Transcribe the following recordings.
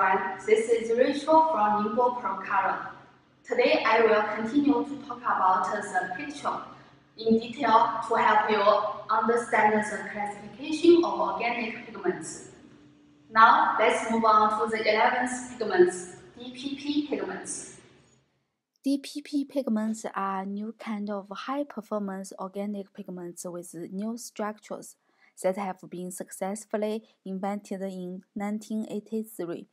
everyone, this is Rachel from Ningbo Procolor. Today I will continue to talk about the picture in detail to help you understand the classification of organic pigments. Now let's move on to the 11th pigments, DPP pigments. DPP pigments are a new kind of high-performance organic pigments with new structures that have been successfully invented in 1983.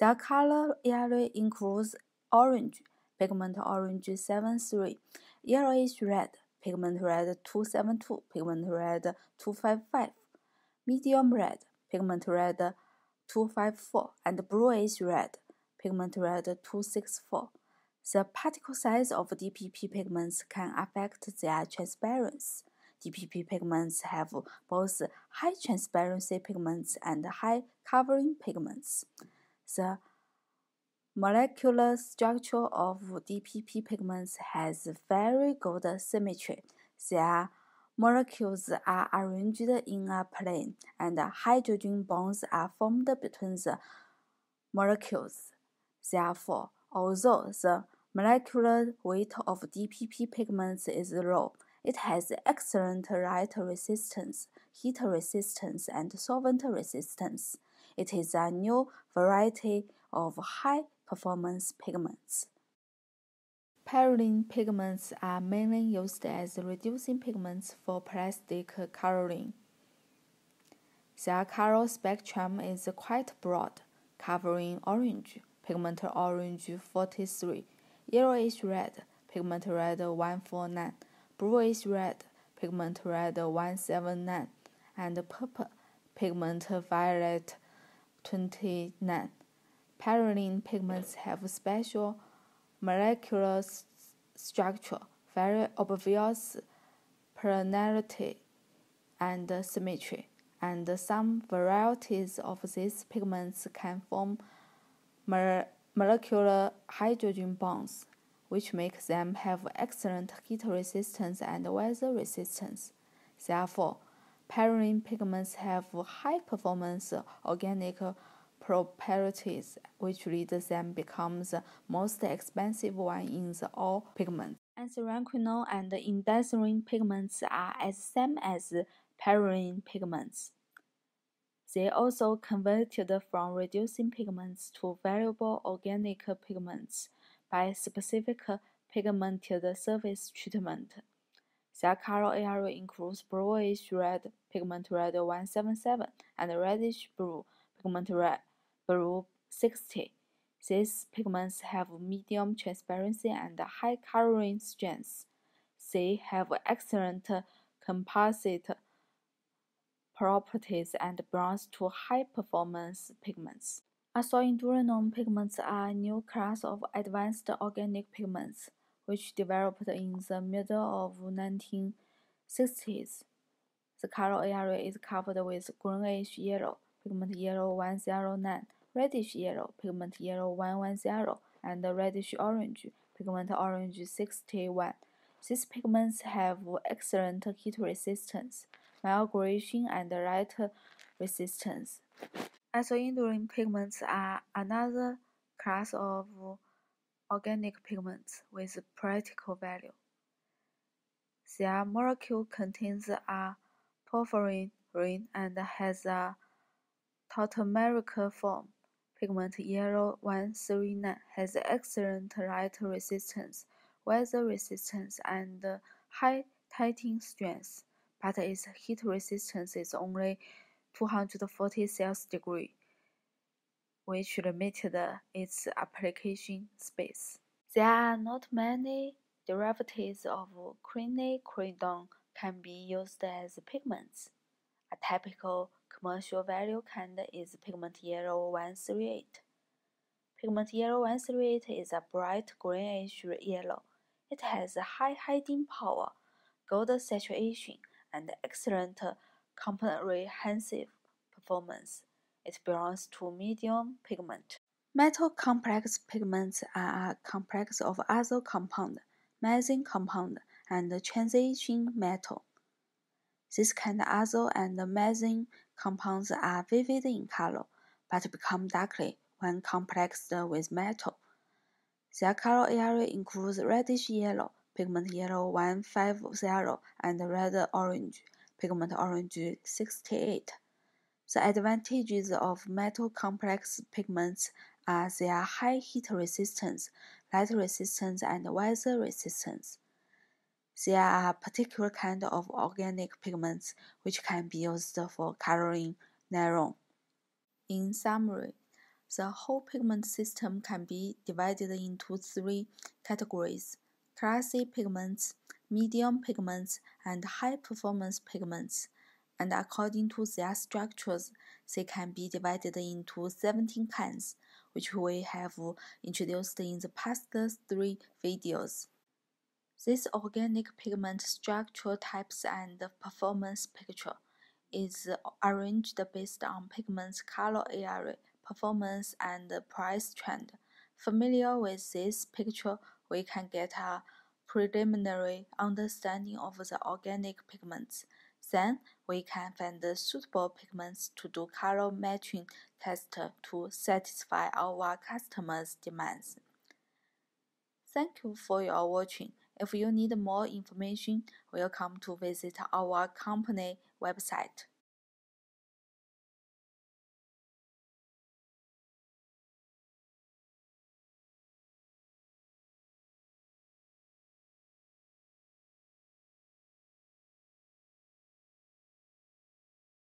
Their color area includes orange, pigment orange 73, yellowish red, pigment red 272, pigment red 255, medium red, pigment red 254, and bluish red, pigment red 264. The particle size of DPP pigments can affect their transparency. DPP pigments have both high transparency pigments and high covering pigments. The molecular structure of DPP pigments has very good symmetry. Their molecules are arranged in a plane, and hydrogen bonds are formed between the molecules. Therefore, although the molecular weight of DPP pigments is low, it has excellent light resistance, heat resistance, and solvent resistance. It is a new variety of high-performance pigments. Perylene pigments are mainly used as reducing pigments for plastic coloring. Their color spectrum is quite broad, covering orange, pigment orange 43, yellowish red, pigment red 149, bluish red, pigment red 179, and purple, pigment violet 29. Perylene pigments have special molecular structure, very obvious planarity and symmetry, and some varieties of these pigments can form molecular hydrogen bonds, which make them have excellent heat resistance and weather resistance. Therefore, perylene pigments have high-performance organic properties, which lead them become the most expensive one in the all pigments. Anthraquinone and indanthrone pigments are as same as perylene pigments. They also converted from reducing pigments to variable organic pigments by specific pigmented surface treatment. Their color area includes bluish red, pigment red 177, and reddish blue, pigment red blue 60. These pigments have medium transparency and high coloring strength. They have excellent composite properties and belong to high-performance pigments. Asoinduranone pigments are a new class of advanced organic pigments, which developed in the middle of 1960s. The color area is covered with greenish yellow, pigment yellow 109, reddish yellow, pigment yellow 110, and reddish orange, pigment orange 61. These pigments have excellent heat resistance, migration, and light resistance. Asoinduranone pigments are another class of organic pigments with practical value. Their molecule contains a porphyrin ring and has a tautomeric form. Pigment yellow 139 has excellent light resistance, weather resistance, and high titanium strength, but its heat resistance is only 240 Celsius degree, which limited its application space. There are not many derivatives of quinacridone can be used as pigments. A typical commercial value kind is pigment yellow 138. Pigment yellow 138 is a bright greenish yellow. It has high hiding power, good saturation, and excellent comprehensive performance. It belongs to medium pigment. Metal complex pigments are a complex of azo compound, mesin compound, and transition metal. This kind of azo and mesin compounds are vivid in color, but become darkly when complexed with metal. Their color area includes reddish yellow, pigment yellow 150, and red orange, pigment orange 68. The advantages of metal complex pigments are their high heat resistance, light resistance, and weather resistance. There are particular kind of organic pigments which can be used for coloring nylon. In summary, the whole pigment system can be divided into three categories: classy pigments, medium pigments, and high-performance pigments. And according to their structures, they can be divided into 17 kinds, which we have introduced in the past 3 videos. This organic pigment structure types and performance picture is arranged based on pigment's color area, performance, and price trend. Familiar with this picture, we can get a preliminary understanding of the organic pigments. Then we can find the suitable pigments to do color matching test to satisfy our customers' demands. Thank you for your watching. If you need more information, welcome to visit our company website.